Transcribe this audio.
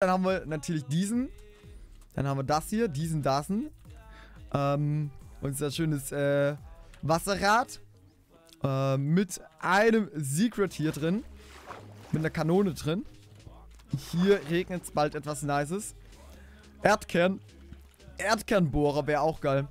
Dann haben wir natürlich diesen. Dann haben wir das hier, diesen, dasen. Unser schönes Wasserrad. Mit einem Secret hier drin. Mit einer Kanone drin. Hier regnet es bald etwas Nices. Erdkernbohrer wäre auch geil.